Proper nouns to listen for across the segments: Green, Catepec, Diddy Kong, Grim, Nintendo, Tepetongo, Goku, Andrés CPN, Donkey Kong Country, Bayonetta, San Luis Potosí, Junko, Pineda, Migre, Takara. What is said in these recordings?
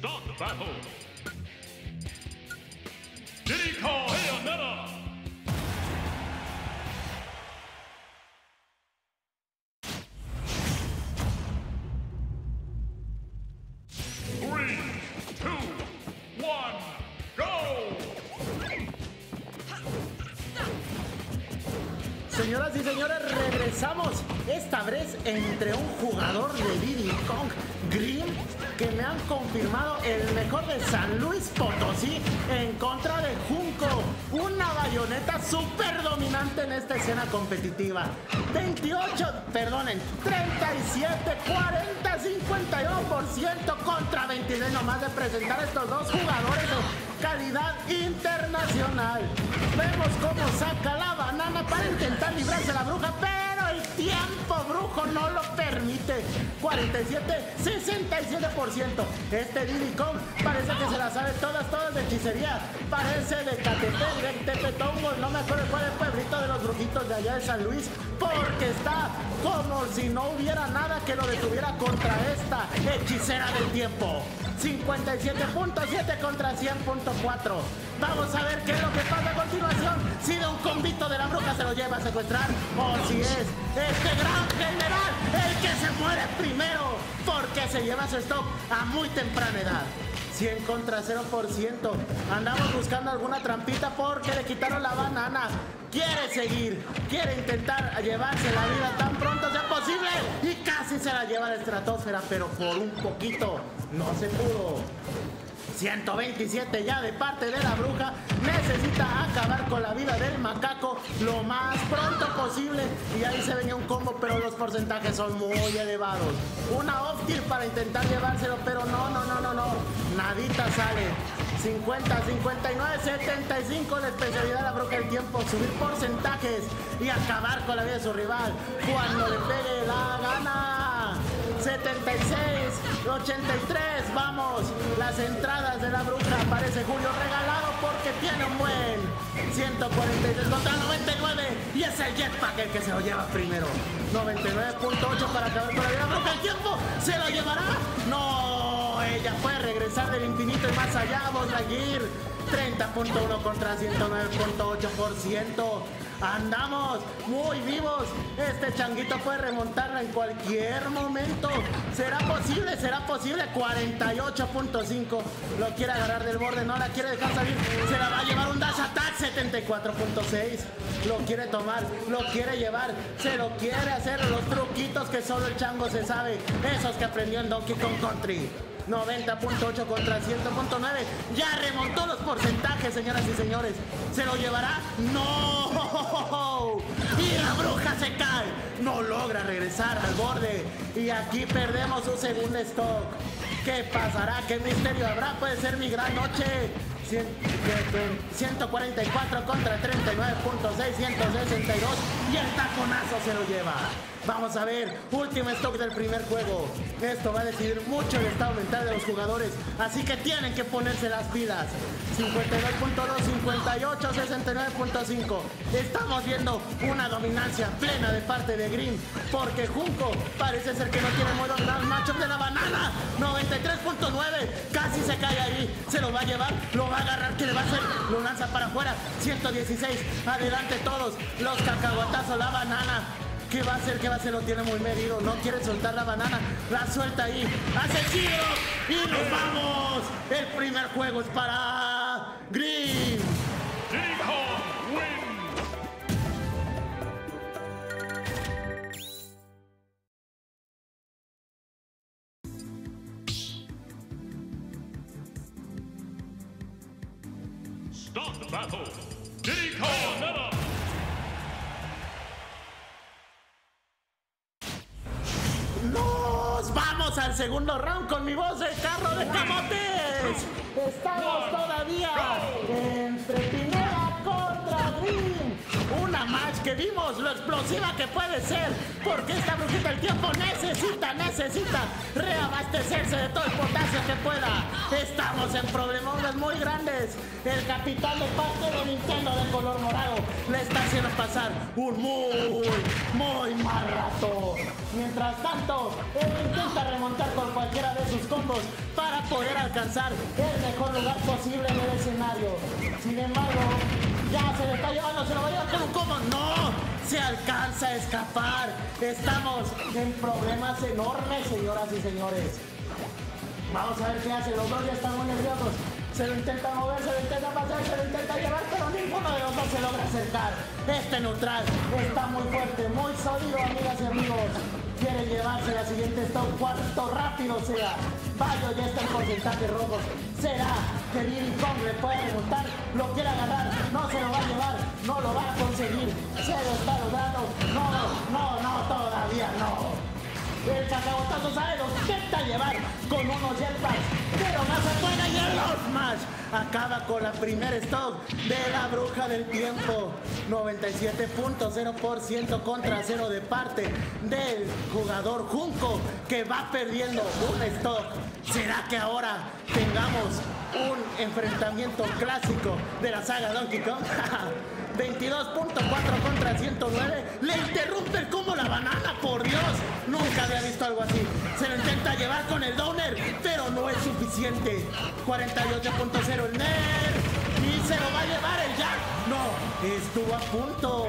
Start the battle. Diddy Kong, Bayonetta. Señoras y señores, regresamos esta vez entre un jugador de Diddy Kong, Green, que me han confirmado el mejor de San Luis Potosí en contra de Junko, una Bayonetta súper dominante en esta escena competitiva. 37, 40, 51% contra 26, nomás de presentar a estos dos jugadores de calidad internacional. Vemos cómo saca la banana para intentar librarse la bruja, pero el tiempo brujo no lo permite. 47, 67%. Este Diddy Kong parece que se la sabe todas de hechicería. Parece de Catepec, de Tepetongo, no me acuerdo cuál es el pueblito de los brujitos de allá de San Luis, porque está como si no hubiera nada que lo detuviera contra esta hechicera del tiempo. 57.7 contra 100.4. Vamos a ver qué es lo que pasa a continuación. Si de un convito de la bruja se lo lleva a secuestrar, o si es este gran general el que se muere primero, porque se lleva su stock a muy temprana edad. 100 contra 0%. Andamos buscando alguna trampita porque le quitaron la banana. Quiere seguir, quiere intentar llevarse la vida tan pronto sea posible, y casi se la lleva a la estratosfera, pero por un poquito no se pudo. 127 ya de parte de la bruja. Necesita acabar con la vida del macaco lo más pronto posible, y ahí se venía un combo, pero los porcentajes son muy elevados. Una off-tier para intentar llevárselo, pero no, nadita sale. 50, 59, 75, la especialidad de la bruja del tiempo, subir porcentajes y acabar con la vida de su rival cuando le pegue la gana. 76, 83, vamos, las entradas de la bruja, aparece Julio regalado porque tiene un buen. 143 contra 99, y es el jetpack el que se lo lleva primero. 99.8 para acabar con la vida de la bruja del tiempo, ¿se lo llevará? ¡No! Ella puede regresar del infinito y más allá, vamos a ir. 30.1 contra 109.8%. Andamos muy vivos. Este changuito puede remontarla en cualquier momento. ¿Será posible? ¿Será posible? 48.5. Lo quiere agarrar del borde, no la quiere dejar salir. Se la va a llevar un dash attack. 74.6. Lo quiere tomar, lo quiere llevar. Se lo quiere hacer los truquitos que solo el chango se sabe. Esos que aprendió en Donkey Kong Country. 90.8 contra 100.9. Ya remontó los porcentajes, señoras y señores. ¿Se lo llevará? ¡No! Y la bruja se cae. No logra regresar al borde. Y aquí perdemos su segundo stock. ¿Qué pasará? ¿Qué misterio habrá? Puede ser mi gran noche. 144 contra 39.6, 162. Y el taconazo se lo lleva. Vamos a ver, último stock del primer juego. Esto va a decidir mucho el estado mental de los jugadores, así que tienen que ponerse las pilas. 52.2, 58, 69.5. Estamos viendo una dominancia plena de parte de Green, porque Junko parece ser que no tiene modo de dar matchup de la banana. 93.9, casi se cae ahí. Se lo va a llevar, lo va a agarrar, ¿qué le va a hacer? Lo lanza para afuera. 116, adelante todos. Los cacahuatazos, la banana. ¿Qué va a hacer? ¿Qué va a hacer? Lo tiene muy medido. No quiere soltar la banana. La suelta ahí. ¡Hace giro! ¡Y nos vamos! El primer juego es para Green. Start the battle. Diddy Kong. Al segundo round con mi voz de carro de camotes. Estamos todavía entre Pineda contra Green. Una match que vimos lo explosiva que puede ser, porque esta brujita del tiempo necesita reabastecerse de todo el potasio que pueda. Estamos en problemas muy grandes. El capitán de parte de Nintendo de color morado le está haciendo pasar un muy mal rato. Mientras tanto, él intenta remontar con cualquiera de sus combos para poder alcanzar el mejor lugar posible en el escenario. Sin embargo, ya se le está llevando, se lo va a llevar. ¿Cómo? ¡No! Se alcanza a escapar. Estamos en problemas enormes, señoras y señores. Vamos a ver qué hace. Los dos ya están muy nerviosos. Se lo intenta mover, se lo intenta pasar, se lo intenta llevar, pero ninguno de los dos se logra acercar. Este neutral está muy fuerte, muy sólido, amigas y amigos. Quiere llevarse la siguiente stop, cuanto rápido sea. Bayo ya está en porcentaje rojo. Será que Diddy Kong le puede remontar, lo quiere agarrar, no se lo va a llevar, no lo va a conseguir. Se lo está logrando, no, todavía no. El cacabotazo sabe, los intenta llevar con unos jetpacks, pero no se puede y los más. Acaba con la primera stop de la bruja del tiempo. 97.0% contra 0 de parte del jugador Junko, que va perdiendo un stop. ¿Será que ahora tengamos un enfrentamiento clásico de la saga Donkey Kong? 22.4 contra 109. Le interrumpe el combo la banana, por Dios. Nunca había visto algo así. Se lo intenta llevar con el downer, pero no es suficiente. 48.0 el Ner. Y se lo va a llevar el Jack. No, estuvo a punto.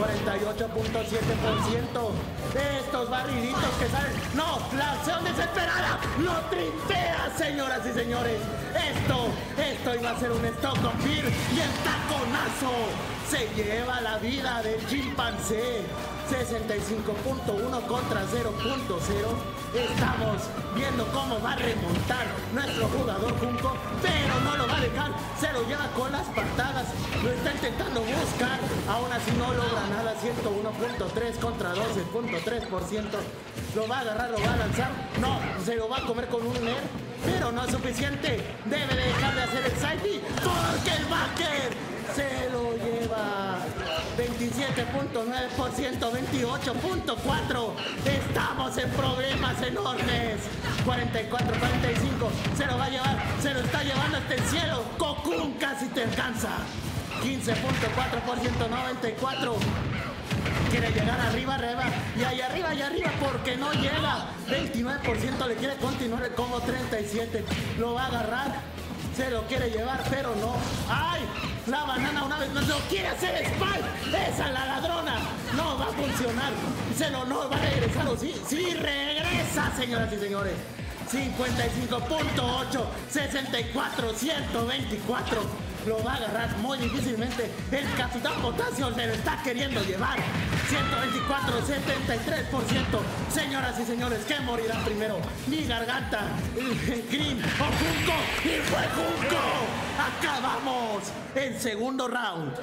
48.7%. Estos barriditos que salen. No, la acción desesperada. Lo trintea, señoras y señores. Esto iba a ser un stock on fear. Y el taconazo se lleva la vida del chimpancé. 65.1 contra 0.0. Estamos viendo cómo va a remontar nuestro jugador Junko, pero no lo va a dejar. Se lo lleva con las patadas. Lo está intentando buscar. Aún así no logra nada. 101.3 contra 12.3%. Lo va a agarrar, lo va a lanzar. No, se lo va a comer con un Ner. Pero no es suficiente, debe dejar de hacer el side porque el backer se lo lleva. 27.9%, 28.4%. Estamos en problemas enormes. 44, 45, se lo va a llevar, se lo está llevando hasta el cielo. Goku casi te alcanza. 15.4%, 94%. Quiere llegar arriba, y allá arriba, porque no llega. 29% le quiere continuar el combo, 37%. Lo va a agarrar, se lo quiere llevar, pero no. ¡Ay! La banana una vez más lo quiere hacer spike. ¡Esa la ladrona! No va a funcionar. Se lo no va a regresar, o sí regresa, señoras y señores. 55.8, 64, 124. Lo va a agarrar muy difícilmente. El capitán Potasio se lo está queriendo llevar. 124, 73%. Señoras y señores, ¿qué morirá primero? Mi garganta, Green o Junko. ¡Y fue Junko! ¡Acabamos el segundo round!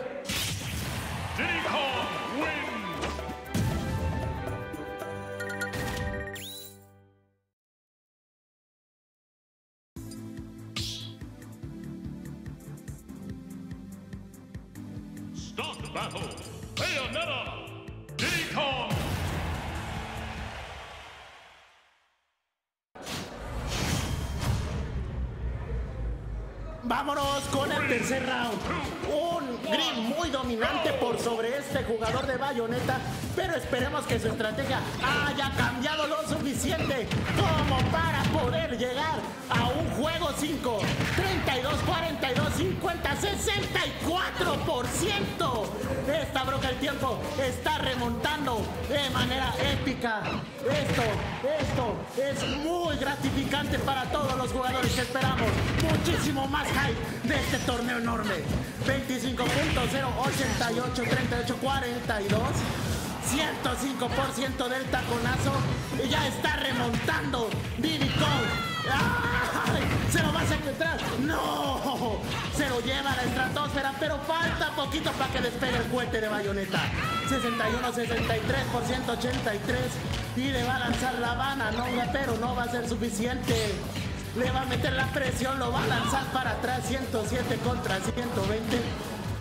Diddy Kong wins. Stock battle, Bayonetta, Diddy Kong. Vámonos con el tercer round. Un Grim muy dominante por sobre este jugador de Bayonetta, pero esperemos que su estrategia haya cambiado lo suficiente como para poder llegar a un juego 5. 32, 42, 50, 64%. Esta broca del tiempo está remontando de manera épica. Esto es muy gratificante para todos los jugadores que esperamos. Muchísimo más hype de este torneo enorme. 25.0, 88, 38, 42. 105% del taconazo. Y ya está remontando Diddy Kong. ¡Ay! Se lo va a secuestrar. ¡No! Se lo lleva a la estratosfera, pero falta poquito para que despegue el cohete de Bayonetta. 61, 63%, 83. Y le va a lanzar la bananonga, pero no va a ser suficiente. Le va a meter la presión, lo va a lanzar para atrás. 107 contra 120.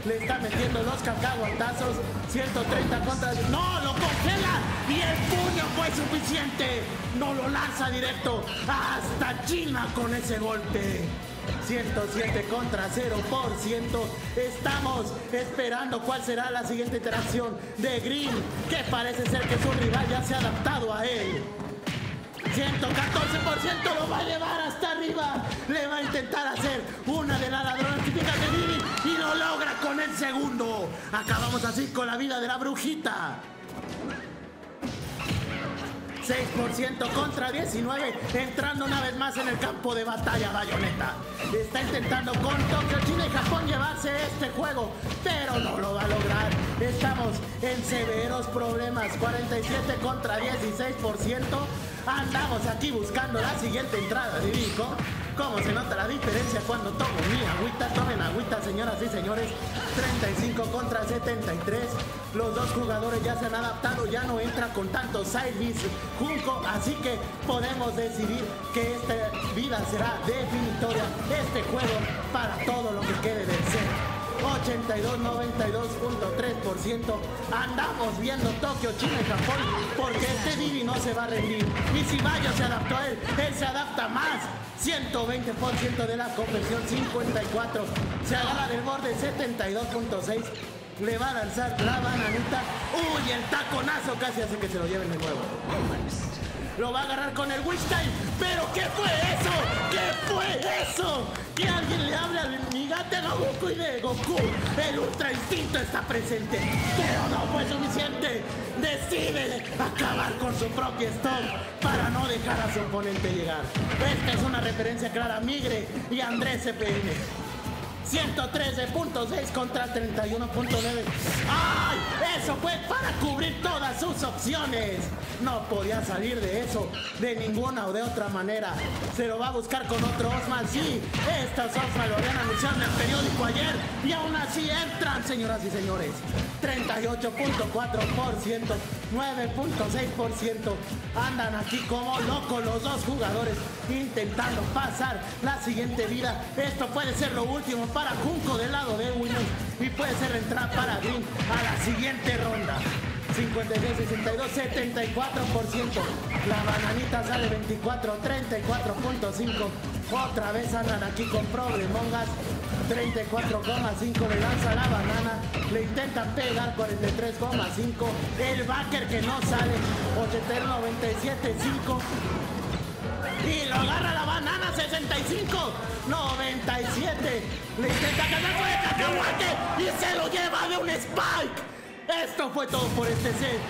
Le está metiendo los cacahuatazos. 130 contra... ¡No! ¡Lo congela! Y el puño fue suficiente. No lo lanza directo. Hasta China con ese golpe. 107 contra 0%. Estamos esperando cuál será la siguiente interacción de Green, que parece ser que su rival ya se ha adaptado a él. 114% lo va a llevar hasta arriba. la ladrona chiquita de Diddy y lo logra con el segundo. Acabamos así con la vida de la brujita. 6% contra 19, entrando una vez más en el campo de batalla Bayonetta. Está intentando con Tokio, China y Japón llevarse este juego, pero no lo va a lograr. Estamos en severos problemas, 47 contra 16%. Andamos aquí buscando la siguiente entrada, Divico. ¿Cómo se nota la diferencia cuando tomo mi agüita? Tomen agüita, señoras y señores. 35 contra 73. Los dos jugadores ya se han adaptado, ya no entra con tantos sidebeats Junko, así que podemos decidir que esta vida será definitoria. Este juego para todo lo que quede del set. 82-92.3%. Andamos viendo Tokio, China y Japón, porque este Diddy no se va a rendir. Y si Bayo se adaptó a él se adapta más. 120% de la conversión, 54. Se agarra del borde, 72.6. Le va a lanzar la bananita. ¡Uy! El taconazo casi hace que se lo lleven de nuevo. Lo va a agarrar con el wish time. ¿Pero qué fue eso? ¿Qué fue eso? Que alguien le hable al migate de Goku y de Goku. El ultra instinto está presente, pero no fue suficiente. Decide acabar con su propio stop para no dejar a su oponente llegar. Esta es una referencia clara a Migre y Andrés CPN. 113.6 contra 31.9. ¡Ay! Eso fue para cubrir todas sus opciones. No podía salir de eso de ninguna o de otra manera. Se lo va a buscar con otro Osman. Sí, estas Osman lo habían anunciado en el periódico ayer y aún así entran, señoras y señores. 38.4%, 9.6%. Andan aquí como locos los dos jugadores intentando pasar la siguiente vida. Esto puede ser lo último para Junko del lado de Windows y puede ser entrar para Green a la siguiente ronda. 56, 62, 74%. La bananita sale 24, 34.5. Otra vez andan aquí con problemongas. 34.5, le lanza la banana, le intentan pegar 43.5, el backer que no sale, 97.5 y lo agarra la banana, 65, 97, le intenta ganar con el cacahuate y se lo lleva de un spike. Esto fue todo por este set.